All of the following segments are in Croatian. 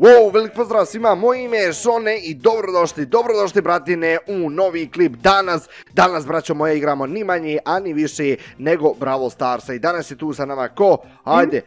Wow, velik pozdrav svima, moje ime je Šone i dobrodošli bratine u novi klip danas. Danas, braćo moje, igramo ni manje, ani više nego Brawl Starsa i danas je tu sa nama ko? Ajde,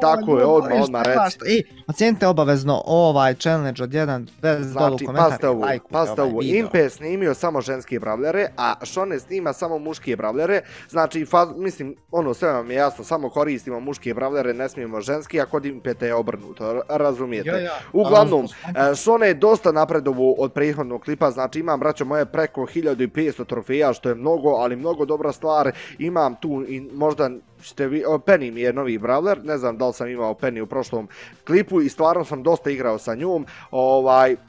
tako je, odmah reci. I ocijenite obavezno ovaj challenge od 1 bez dolu komentar i lajkujte ovaj video. Impe je snimio samo ženske bravljare, a Šone snima samo muške bravljare, znači, mislim, ono, sve vam je jasno, samo koristimo muške bravljare, ne smijemo ženski, a kod Impe te je obrnuto. Razumijete. Uglavnom, Šone je dosta napredovo od prethodnog klipa, znači imam, braćo moje, preko 1500 trofeja, što je mnogo, ali mnogo dobra stvar. Imam tu i možda Penny mi je novi brawler, ne znam da li sam imao Penny u prošlom klipu i stvarno sam dosta igrao sa njom.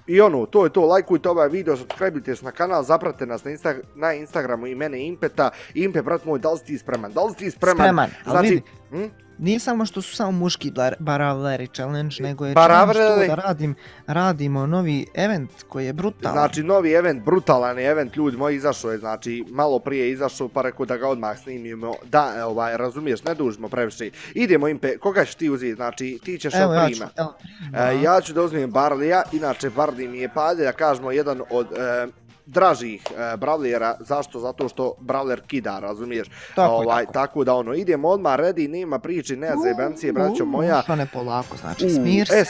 I ono, to je to, lajkujte ovaj video, subscribeite se na kanal, zapratite nas na Instagramu i mene Impeta. Impe, brat moj, da li si ti spreman? Spreman, ali vidi. Nije samo što su samo muški baravleri challenge, nego je challenge što da radimo novi event koji je brutalan. Znači novi event, brutalan je event, ljudi moji, izašao je, znači malo prije izašao, pa rekao da ga odmah snimimo, da razumiješ, ne dužimo previše. Idemo Impe, koga ćeš ti uzeti, znači ti ćeš El Prima. Ja ću da uzmem Bardija, inače Bardi mi je da kažemo jedan od dražih brawlera, zašto? Zato što brawler kida, razumiješ? Tako da ono, idemo odmah redi, nema priči, ne zajebancije, braćo moja. Što ne polako, znači smir se.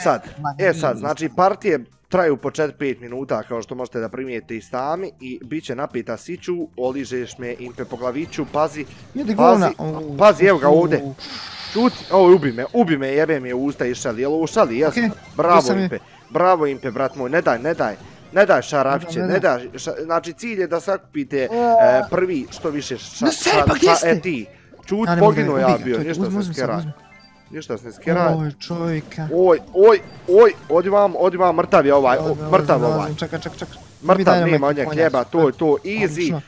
E sad, znači partije traju po 4-5 minuta, kao što možete da primijete i sami, i bit će napeta siću, oližeš me Impe po glaviću, pazi, evo ga ovdje. Ubi me, jebe mi je usta i šali, jel ovo šali, jesno? Bravo Impe, brat moj, ne daj šarafiće, ne daj, znači cilj je da sakupite prvi što više šarafića, ti, čut, poginu ja bio, ništa se ne skeraj, oj čovjeka, oj, odi vam, mrtav je ovaj, čekaj, mrtav, nema od njeg hljeba, to, easy,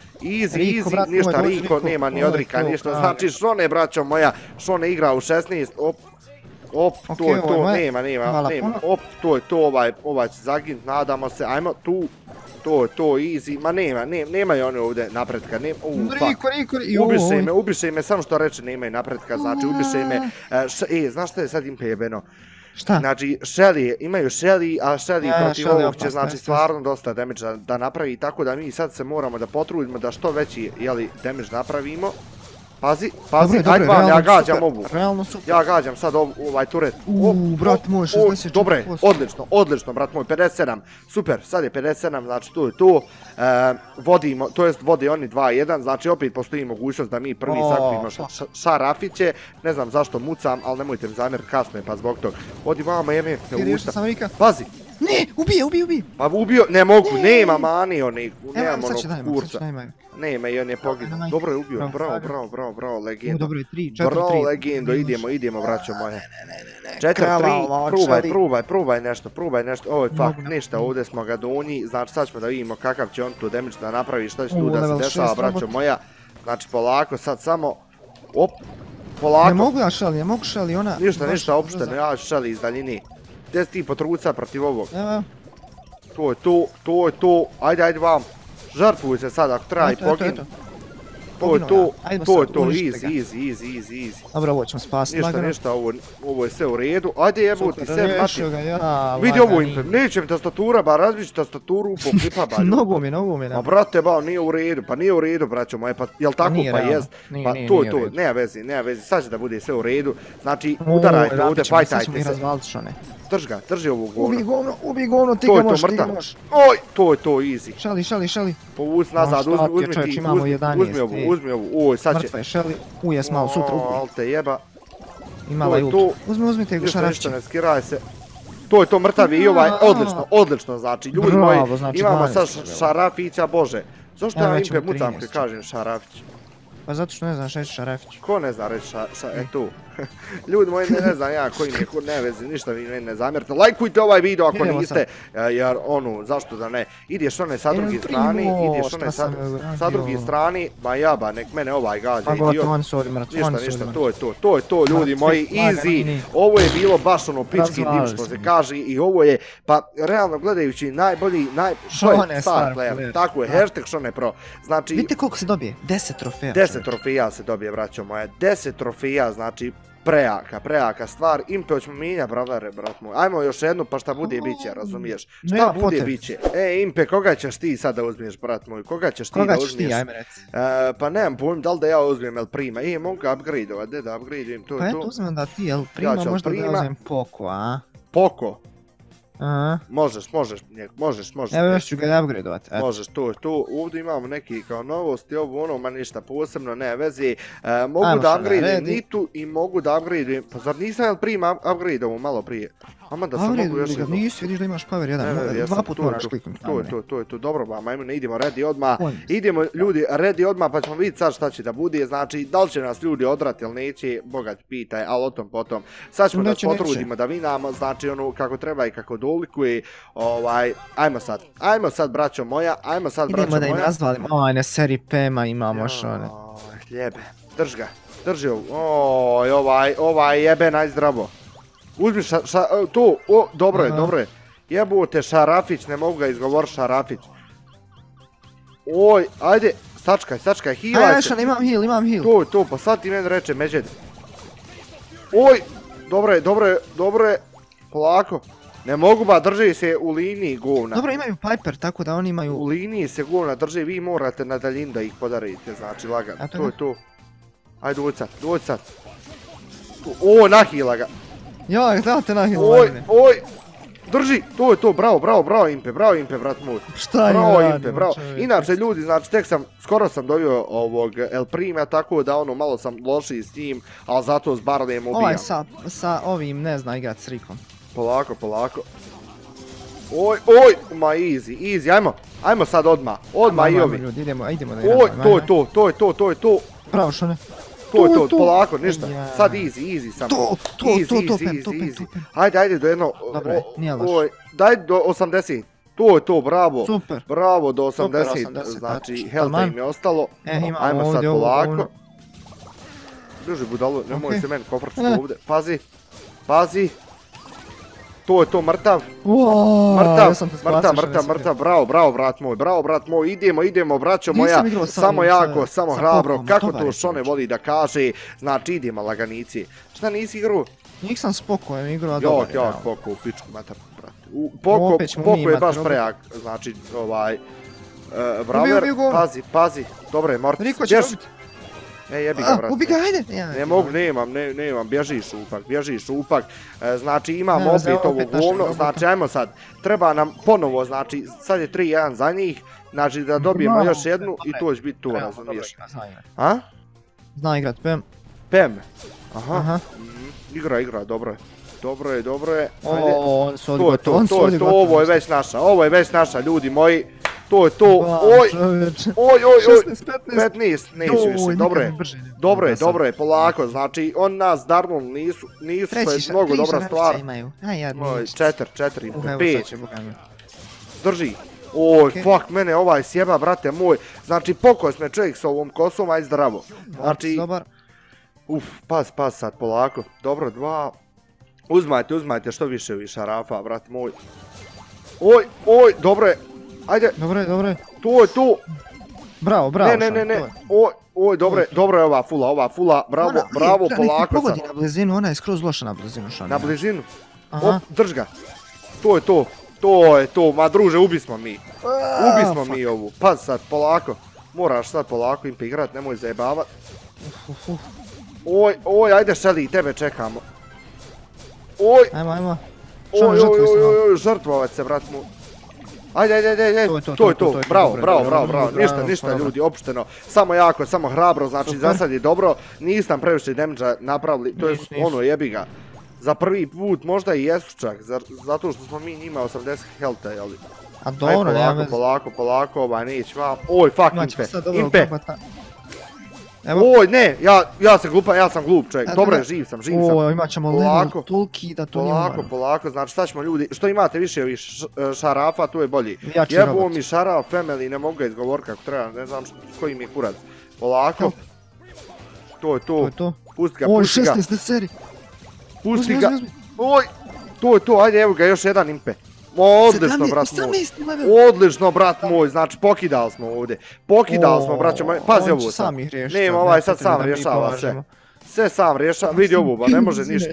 ništa, Riko, nema ni odrika, ništa, znači Šone, braćo moja, Šone igra u 16, op, to je to, nema, op, to je to, ovaj će zaginut, nadamo se, ajmo, tu, to, easy, ma nemaju one ovdje napretka, ubiše me, samo što reče nemaju napretka, znači ubiše me, znaš što je sad im pebeno? Šta? Znači, imaju Shelly, a Shelly protiv ovog će, znači, stvarno dosta damage da napravi, tako da mi sad se moramo da potrudimo da što veći, jeli, damage napravimo. Pazi, ajde vam, ja gađam ovu. Ja gađam sad ovaj turet. Brat moj, 64%. Dobre, odlično, brat moj, 57. Super, sad je 57, znači tu je tu. Vodimo, to jest vode oni 2-1, znači opet postoji mogućnost da mi prvi sakupimo šarafiće. Ne znam zašto mucam, ali nemojte mi zamjeriti, kasno je, pa zbog tog. Odi vama, jeme, ne ušta. Pazi. Ne, ubije. Pa ubio, ne mogu, nema mani onih, nemam onog kurca. Nema i on je pogledao. Dobro je ubio, bravo, legendo. Dobro je, 3, 4, 3. Bravo, legendo, idemo, vraćo moje. 4, 3, probaj nešto. Ovo je fakt, ništa, ovdje smo ga donji, znači sad ćemo da vidimo kakav će on tu damage da napravi, šta će tu da se dešava, vraćo moja. Znači polako, sad samo, op, polako. Ne mogu šali, ona... Ništa, opšteno, ja šali iz daljini. Gdje si ti potruca protiv ovog? To je to, ajde vam, žrtvuj se sad ako treba i poginu. To je to, easy. Dobro, ovo ćemo spasiti. Ništa, ovo je sve u redu, ajde jebuti, sve mati. Vidi ovo Impe, neće mi tastatura, ba razvići tastaturu po klipa ba. Nogom je. Pa brate ba, nije u redu braćo moje, pa jel tako pa jest? Pa to, nema vezi, sad će da bude sve u redu, znači udarajte ovdje, fajtajte se. Drži ovo govno. Ubi govno, ti ga moš, Oj, to je to, easy. Šali. Povuc nazad, uzmi ovu, oj, sad će. Mrtva je Šali, ujes malo, sutra ubi. Al te jeba. Imala je ultu. Uzmite ga šarafće. Ništa, ne skiraj se. To je to, mrtav je i ovaj, odlično, znači, ljudi moji, imamo sad šarafića, bože. Zašto ja Impe mucam kad kažem šarafić? Pa zato što ne znaš reći šarafić. Ko ne zna reći tu? Ljudi moji, ne znam ja koji mi je kur, ne vezi, ništa vi meni ne zamjerite. Lajkujte ovaj video ako niste, jer ono, zašto da ne. Ideš one sa druge strane, ma jaba, nek mene ovaj gađa. Ništa, to je to ljudi moji, easy. Ovo je bilo baš ono pički dim što se kaže i ovo je, pa realno gledajući najbolji, Šone star player, tako je, hashtag Šone pro. Vidite koliko se dobije, 10 trofeja se dobije, braćo moje, 10 trofeja, znači Prejaka stvar, impe ćemo minja bravare, brat moj. Ajmo još jednu, pa šta bude biće, razumiješ? Šta bude biće? E, impe, koga ćeš ti sad da uzmiješ, brat moj? Koga ćeš ti da uzmiješ? Ajme reci. Pa nemam pojma, da li da ja uzmijem El Prima? E, mogu ga upgradeovat, da upgradeujem to i to. Pa eto, uzmem da ti El Prima, možda da uzmem Poco, a? Poco? Možeš. Evo još ću ga da upgradeovat. Možeš, to je to. Ovdje imamo neki kao novosti, ovo ono, ma ništa posebno, ne veze. Mogu da upgradujem Nitu i mogu da upgradujem, pa zar nisam El Prima upgradeovu malo prije? Ama da sam mogu još jednom. Nisi, vidiš da imaš power 1, dva put moraš kliknuti. To je, dobro, ba, ajmo, ne idemo redi odmah. Idemo ljudi redi odmah pa ćemo vidjeti sad šta će da bude, znači da li će nas ljudi odrati ili neće, Boga ti pitaj, ali o tom potom. Sad ćemo da se potrudimo da vinamo, znači ono kako treba i kako dolikuje, ajmo sad braćo moja, idemo da im razvalimo, ovaj na seriji Pema imamo šone. Ljebe, drži ga, drži ovu, oj, ovaj jebe najzdravo. Uzmi tu, o, dobro je, jebote Šarafić, ne mogu ga izgovor Šarafić. Oj, ajde, sačkaj, healaj se. Ajde, Šan, imam heal. To, pa sad ti meni reče, međed. Oj, dobro je, polako. Ne mogu ba, drži se u liniji govna. Dobro, imaju Piper, tako da oni imaju... U liniji se govna drži, vi morate na daljinu da ih podarite, znači lagano, to je to. Ajde, dođi sad. O, nahila ga. Joj, da te nahila lagane. Oj, drži, to je to, bravo impe, vrat moj. Šta je bravo. Inače, ljudi, znači, skoro sam dovio ovog El Prima, tako da ono, malo sam lošiji s njim, ali zato s Bardijem ubijam. Ovaj sa ovim, ne zna igrat s Rikom. Polako. Oj, ma easy, ajmo sad odmah i ovi. Idemo da igramo. Oj, to je to. Bravo što ne. To, polako, ništa, sad easy samo. To, Ajde do jedno, daj do 80. To, bravo do 80, znači helta im je ostalo. Ajmo sad polako. Druži budalo, nemoj se meni koprčiti ovdje, pazi. To je mrtav. Mrtav, bravo brat moj, idemo braćo moja, samo jako, samo hrabro, kako to Šone voli da kaže, znači idemo laganici. Šta nisi igrao? Nisam spokojem igrao, a dobar je. Jok, Poco u pičku, matar, brate. Poco je baš prejak, znači, braver, pazi, dobro je Mortis. Riko će dobiti. E jebi ga vrat. Ubi ga, ajde. Ne mogu, nemam, bježiš upak. Znači imam opet ovo govno, znači ajmo sad. Treba nam ponovo, znači sad je 3-1 za njih, znači da dobijemo još jednu i to će biti to, razumiješ. A? Zna igrat Pem. Pem? Aha. Igra, dobro je. O, on se odgotovo. To, ovo je već naša, ljudi moji. To, oj, 15, neću više, dobro je, polako, znači, on nas darnul nisu, to je mnogo dobra stvar, 4, 5, drži, oj, fuck, mene ovaj sjeba, brate moj, znači, pokos me čovjek s ovom kosom, aj zdravo, znači, uf, pas sad, polako, dobro, 2, uzmajte što više vi šarafa, brate moj, oj, dobro je, ajde, dobro je, to je, bravo, ne, oj, dobro je ova fula, bravo, polako sam. Ona je skroz loša na blizinu, Šan. Na blizinu? Aha. Drž ga, to je to, ma druže, ubismo mi ovu, pazi sad, polako, moraš sad polako impe igrat, nemoj zajebavat. Oj, ajde Šeli, tebe čekamo. Oj, žrtvovat se, brat mu. Ajde, to je to, bravo, ništa ljudi, opušteno, samo jako, samo hrabro, znači za sad je dobro, nisam previše damage-a napravili, to je ono jebi ga, za prvi put možda i jesu čak, zato što smo mi njima 80 health-a, jel? A dobro, nema veze. Polako, ovaj neć, oj, fuck, impe. Oj, ne, ja sam glup čovjek, dobro je, živ sam. O, imat ćemo level toliki da to nije umaro. Polako, znači šta ćemo ljudi, što imate više ovih šarafa, to je bolji. Jebo mi šaraf, family, ne mogu ga izgovor kako treba, ne znam koji mi je kurac. Polako, to je to, pusti ga. Oj, 16 na seri. Pusti ga, oj, to je to, ajde, evo ga, još jedan impe. Odlično brat moj, znači pokidali smo ovdje, braćo moj, pazi ovo sad, nema ovaj sad sam rješava sve, Sve sam rješava, vidi ovu, ba ne može ništa.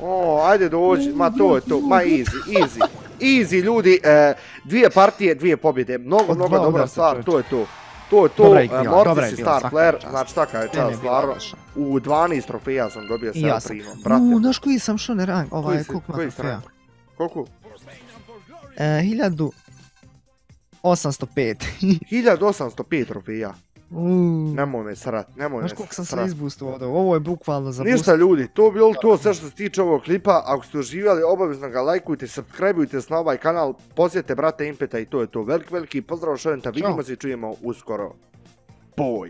O, ajde dođi, ma to je to, ma easy, easy. Easy ljudi, dvije partije, dvije pobjede, mnogo dobra stvar, to je to. To je to, Mortis i star player, znači taka je čast stvarno. U 12 trofeja sam dobio se El Prima, brate. U, znaš koji sam što ne rank, ovaj kukma trofeja. Koliko? 1805. 1805 trofeja. Nemoj me srat, nemoj me srat. Znaš koliko sam se izboostao ovdje, ovo je bukvalno za boost. Ništa ljudi, to je bilo to sve što se tiče ovog klipa, ako ste uživali obavezno ga lajkujte, subscribeujte se na ovaj kanal, posjetite brate Impeta i to je to. Veliki pozdrav, šalim te, vidimo se i čujemo uskoro. Boj!